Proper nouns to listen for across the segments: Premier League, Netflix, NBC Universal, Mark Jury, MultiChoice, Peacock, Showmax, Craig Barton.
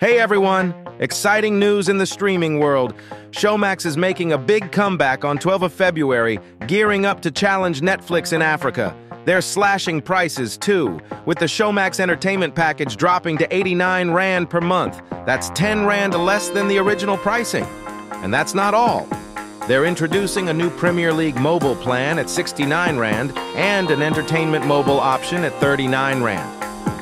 Hey everyone! Exciting news in the streaming world. Showmax is making a big comeback on 12th of February, gearing up to challenge Netflix in Africa. They're slashing prices too, with the Showmax entertainment package dropping to 89 Rand per month. That's 10 Rand less than the original pricing. And that's not all. They're introducing a new Premier League mobile plan at 69 Rand and an entertainment mobile option at 39 Rand.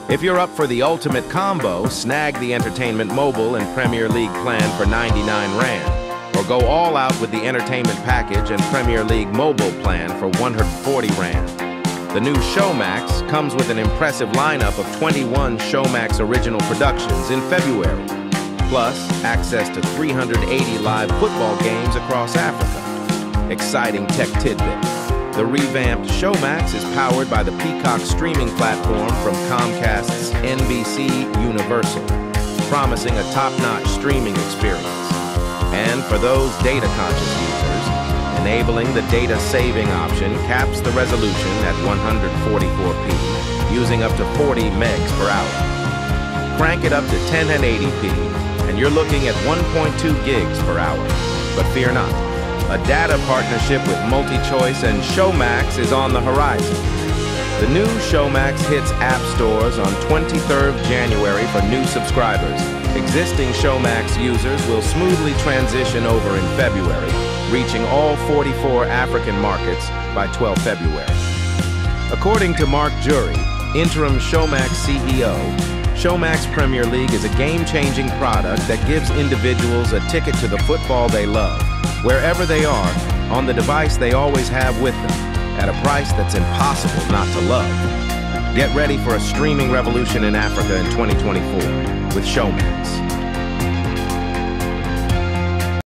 If you're up for the ultimate combo, snag the entertainment mobile and Premier League plan for 99 Rand, or go all out with the entertainment package and Premier League mobile plan for 140 Rand. The new Showmax comes with an impressive lineup of 21 Showmax original productions in February, plus access to 380 live football games across Africa. Exciting tech tidbit. The revamped Showmax is powered by the Peacock streaming platform from Comcast's NBC Universal, promising a top-notch streaming experience. And for those data-conscious users, enabling the data-saving option caps the resolution at 144p, using up to 40 megs per hour. Crank it up to 1080p, and you're looking at 1.2 gigs per hour. But fear not. A data partnership with MultiChoice and Showmax is on the horizon. The new Showmax hits app stores on 23rd January for new subscribers. Existing Showmax users will smoothly transition over in February, reaching all 44 African markets by 12 February. According to Mark Jury, interim Showmax CEO, Showmax Premier League is a game-changing product that gives individuals a ticket to the football they love, wherever they are, on the device they always have with them, at a price that's impossible not to love. Get ready for a streaming revolution in Africa in 2024 with Showmax.